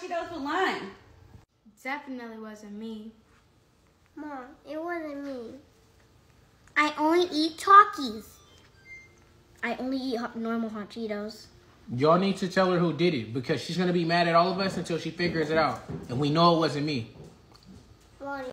Cheetos with lime. Definitely wasn't me. Mom, it wasn't me. I only eat Takis. I only eat normal hot Cheetos. Y'all need to tell her who did it because she's going to be mad at all of us until she figures it out. And we know it wasn't me. Well,